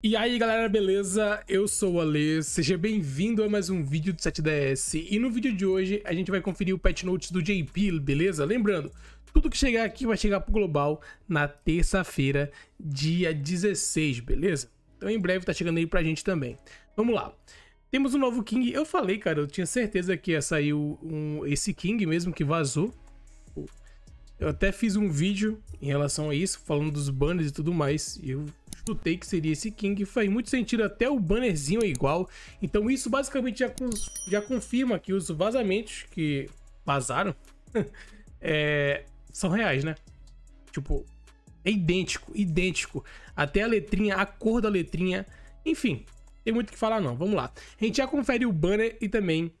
E aí galera, beleza? Eu sou o Ale, seja bem-vindo a mais um vídeo do 7DS. E no vídeo de hoje a gente vai conferir o patch notes do JP, beleza? Lembrando, tudo que chegar aqui vai chegar pro global na terça-feira, dia 16, beleza? Então em breve tá chegando aí pra gente também. Vamos lá. Temos um novo King. Eu falei, cara, eu tinha certeza que ia sair esse King mesmo que vazou. Eu até fiz um vídeo em relação a isso, falando dos banners e tudo mais, e eu chutei que seria esse King, faz muito sentido, até o bannerzinho é igual. Então isso basicamente já confirma que os vazamentos que vazaram são reais, né? Tipo, é idêntico, idêntico. Até a letrinha, a cor da letrinha, enfim, tem muito o que falar não, vamos lá. A gente já confere o banner e também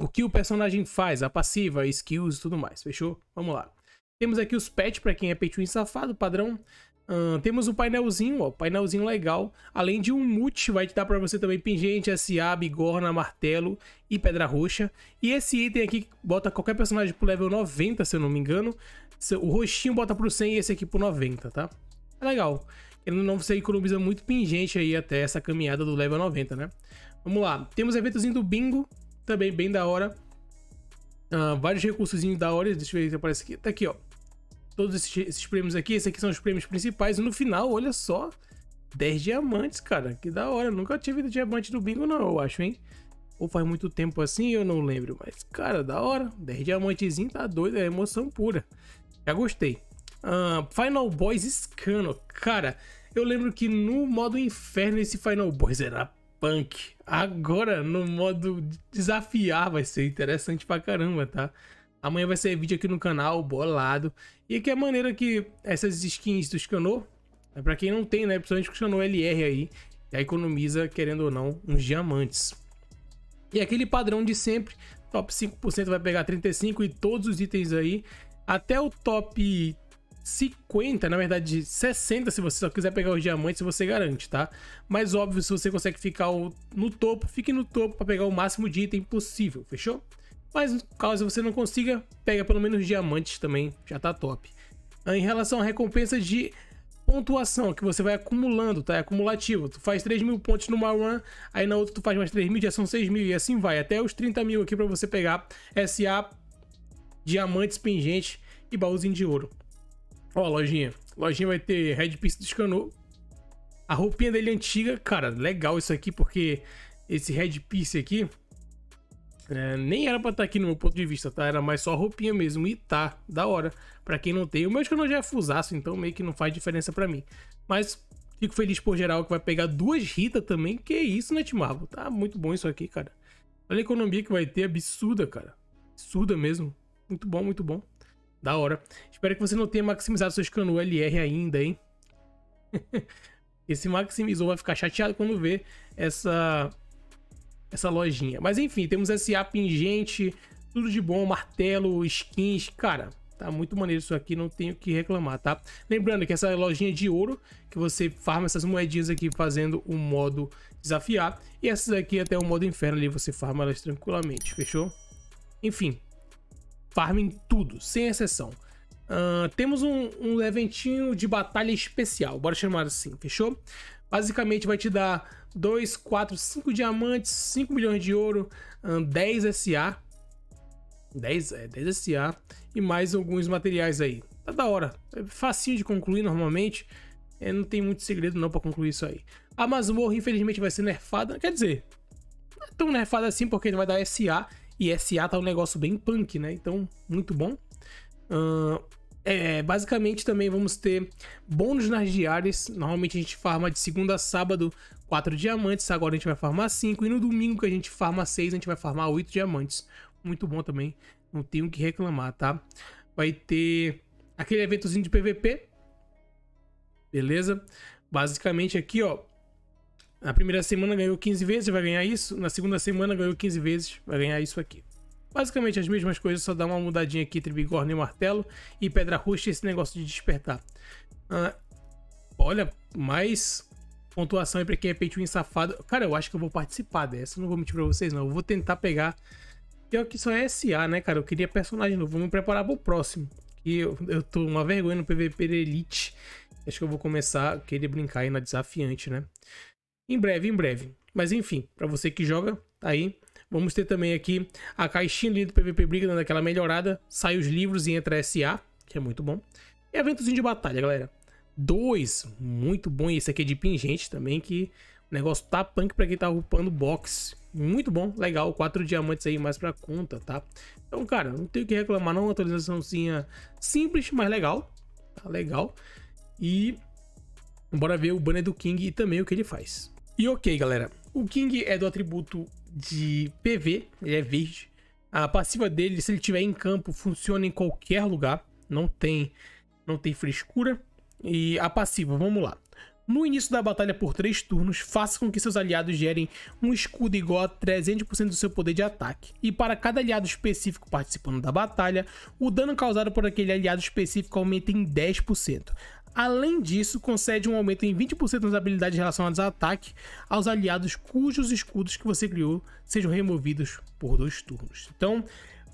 o que o personagem faz, a passiva, skills e tudo mais, fechou? Vamos lá. Temos aqui os patch para quem é pay to win safado, padrão. Temos um painelzinho, ó, painelzinho legal. Além de um mute, vai te dar para você também pingente, SA, bigorna, martelo e pedra roxa. E esse item aqui bota qualquer personagem pro level 90, se eu não me engano. O roxinho bota pro 100 e esse aqui pro 90, tá? É legal. Ele não, você economiza muito pingente aí até essa caminhada do level 90, né? Vamos lá. Temos eventozinho do bingo, também bem da hora. Vários recursozinhos da hora. Deixa eu ver se aparece aqui. Tá aqui, ó. Todos esses prêmios aqui, esses aqui são os prêmios principais. E no final, olha só, 10 diamantes, cara, que da hora. Nunca tive diamante do bingo não, eu acho, hein? Ou faz muito tempo assim, eu não lembro. Mas, cara, da hora, 10 diamantezinho, tá doido, é emoção pura. Já gostei. Final Boss Escanor, cara, eu lembro que no modo inferno esse Final Boss era punk. Agora, no modo desafiar, vai ser interessante pra caramba, tá? Amanhã vai ser vídeo aqui no canal, bolado. E aqui é a maneira que essas skins do Escanor, né, pra quem não tem, né, principalmente o Escanor LR aí, já economiza, querendo ou não, uns diamantes. E aquele padrão de sempre, top 5% vai pegar 35 e todos os itens aí, até o top 50, na verdade 60, se você só quiser pegar os diamantes, você garante, tá? Mas óbvio, se você consegue ficar no topo, fique no topo pra pegar o máximo de item possível, fechou? Mas caso você não consiga, pega pelo menos diamantes também, já tá top. Em relação à recompensa de pontuação, que você vai acumulando, tá? É acumulativo. Tu faz 3.000 pontos numa run, aí na outra tu faz mais 3.000, já são 6.000 e assim vai. Até os 30.000 aqui pra você pegar SA, diamantes, pingente e baúzinho de ouro. Ó, lojinha. Lojinha vai ter headpiece do Escanor. A roupinha dele é antiga. Cara, legal isso aqui, porque esse headpiece aqui... nem era pra estar aqui no meu ponto de vista, tá? Era mais só roupinha mesmo. E tá, da hora. Pra quem não tem. O meu Escanor já é fusaço, então meio que não faz diferença pra mim. Mas fico feliz por geral que vai pegar duas Rita também. Que isso, Netmarble. Tá muito bom isso aqui, cara. Olha a economia que vai ter. Absurda, cara. Absurda mesmo. Muito bom, muito bom. Da hora. Espero que você não tenha maximizado seu Escanor LR ainda, hein? Esse maximizou vai ficar chateado quando vê essa lojinha. Mas enfim, temos SA, pingente, tudo de bom, martelo, skins, cara, tá muito maneiro isso aqui, não tenho que reclamar, tá? Lembrando que essa lojinha de ouro, que você farma essas moedinhas aqui fazendo o modo desafiar, e essas aqui até o modo inferno ali, você farma elas tranquilamente, fechou? Enfim, farmem tudo, sem exceção. Temos um eventinho de batalha especial, bora chamar assim, fechou? Basicamente vai te dar 2, 4, 5 diamantes, 5 milhões de ouro, 10 SA, 10 SA e mais alguns materiais aí. Tá da hora, é facinho de concluir normalmente, não tem muito segredo não pra concluir isso aí. A masmorra infelizmente vai ser nerfada, quer dizer, não é tão nerfada assim porque vai dar SA e SA tá um negócio bem punk, né? Então, muito bom. Basicamente também vamos ter bônus nas diárias. Normalmente a gente farma de segunda a sábado 4 diamantes, agora a gente vai farmar 5. E no domingo que a gente farma 6, a gente vai farmar 8 diamantes. Muito bom também, não tenho o que reclamar, tá? Vai ter aquele eventozinho de PVP. Beleza? Basicamente aqui, ó, na primeira semana ganhou 15 vezes, vai ganhar isso. Na segunda semana ganhou 15 vezes, vai ganhar isso aqui. Basicamente as mesmas coisas, só dá uma mudadinha aqui entre bigorna e martelo e pedra roxa e esse negócio de despertar. Olha, mais pontuação aí pra quem é pay to win safado. Cara, eu acho que eu vou participar dessa, não vou mentir pra vocês não. Eu vou tentar pegar... Pior que só é SA, né, cara? Eu queria personagem novo, vou me preparar pro próximo. Que eu tô uma vergonha no PVP Elite. Acho que eu vou começar a querer brincar aí na desafiante, né? Em breve. Mas enfim, para você que joga, tá aí. Vamos ter também aqui a caixinha do PVP Briga, dando aquela melhorada. Sai os livros e entra SA, que é muito bom. E eventozinho de batalha, galera. 2, muito bom. E esse aqui é de pingente também, que o negócio tá punk pra quem tá upando box. Muito bom, legal. 4 diamantes aí mais pra conta, tá? Então, cara, não tenho o que reclamar não. Atualizaçãozinha simples, mas legal. Tá legal. E bora ver o banner do King e também o que ele faz. E ok, galera. O King é do atributo de PV, ele é verde. A passiva dele, se ele tiver em campo, funciona em qualquer lugar. Não tem frescura. E a passiva, vamos lá. No início da batalha por 3 turnos, faça com que seus aliados gerem um escudo igual a 300% do seu poder de ataque. E para cada aliado específico participando da batalha, o dano causado por aquele aliado específico aumenta em 10%. Além disso, concede um aumento em 20% nas habilidades relacionadas a ataque aos aliados cujos escudos que você criou sejam removidos por 2 turnos. Então,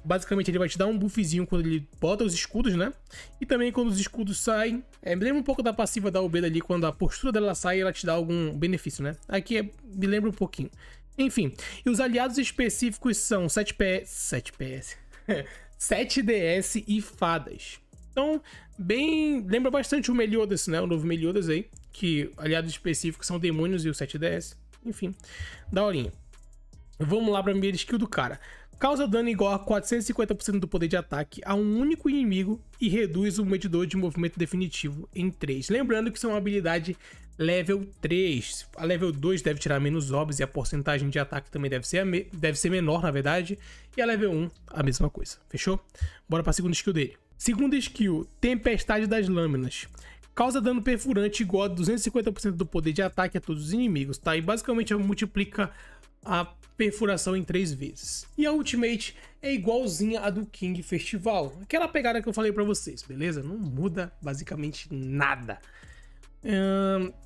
basicamente ele vai te dar um buffzinho quando ele bota os escudos, né? E também quando os escudos saem. Me lembra um pouco da passiva da UB ali, quando a postura dela sai, ela te dá algum benefício, né? Aqui me lembra um pouquinho. Enfim, e os aliados específicos são 7DS e fadas. Então, bem... lembra bastante o Meliodas, né? O novo Meliodas aí, que aliados específicos são demônios e o 7DS. Enfim, daorinha. Vamos lá pra primeira skill do cara. Causa dano igual a 450% do poder de ataque a um único inimigo e reduz o medidor de movimento definitivo em 3. Lembrando que isso é uma habilidade level 3. A level 2 deve tirar menos obs e a porcentagem de ataque também deve ser menor, na verdade. E a level 1, a mesma coisa. Fechou? Bora para a segunda skill dele. Segunda skill, Tempestade das Lâminas. Causa dano perfurante igual a 250% do poder de ataque a todos os inimigos, tá? E basicamente multiplica a perfuração em 3 vezes. E a Ultimate é igualzinha à do King Festival. Aquela pegada que eu falei pra vocês, beleza? Não muda basicamente nada.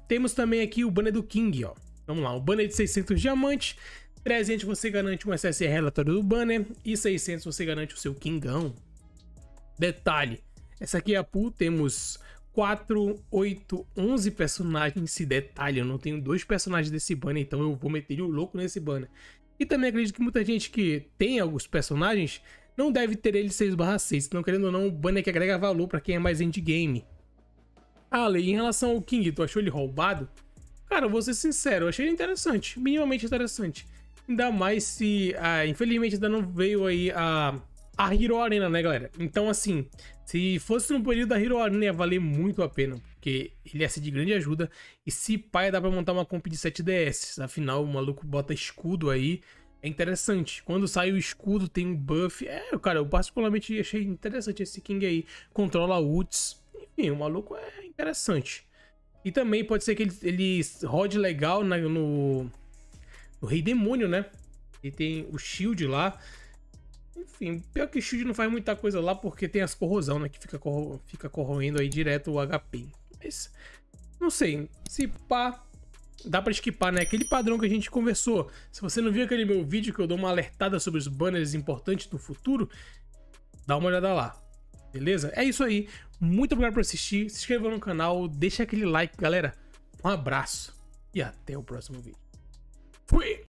Temos também aqui o banner do King, ó. Vamos lá, o banner de 600 diamantes. 300 você garante um SSR relatório do banner. E 600 você garante o seu Kingão. Detalhe, essa aqui é a pool, temos 4, 8, 11 personagens. Se detalhe, eu não tenho 2 personagens desse banner, então eu vou meter o louco nesse banner. E também acredito que muita gente que tem alguns personagens não deve ter ele 6/6, então querendo ou não, o banner que agrega valor para quem é mais endgame. Ale, em relação ao King, tu achou ele roubado? Cara, eu vou ser sincero, eu achei ele interessante, minimamente interessante. Ainda mais se, infelizmente ainda não veio aí a Hero Arena, né, galera? Então, assim, se fosse no período da Hero Arena, ia valer muito a pena, porque ele ia ser de grande ajuda. E se pai, dá pra montar uma comp de 7DS. Afinal, o maluco bota escudo aí. É interessante. Quando sai o escudo, tem um buff. Cara, eu particularmente achei interessante esse King aí. Controla ults. Enfim, o maluco é interessante. E também pode ser que ele rode legal no Rei Demônio, né? Ele tem o shield lá. Enfim, pior que o shield não faz muita coisa lá, porque tem as corrosão, né? Que fica corroendo aí direto o HP. Mas, não sei, se pá, dá pra esquipar, né? Aquele padrão que a gente conversou. Se você não viu aquele meu vídeo que eu dou uma alertada sobre os banners importantes do futuro, dá uma olhada lá, beleza? É isso aí, muito obrigado por assistir, se inscreva no canal, deixa aquele like, galera. Um abraço e até o próximo vídeo. Fui!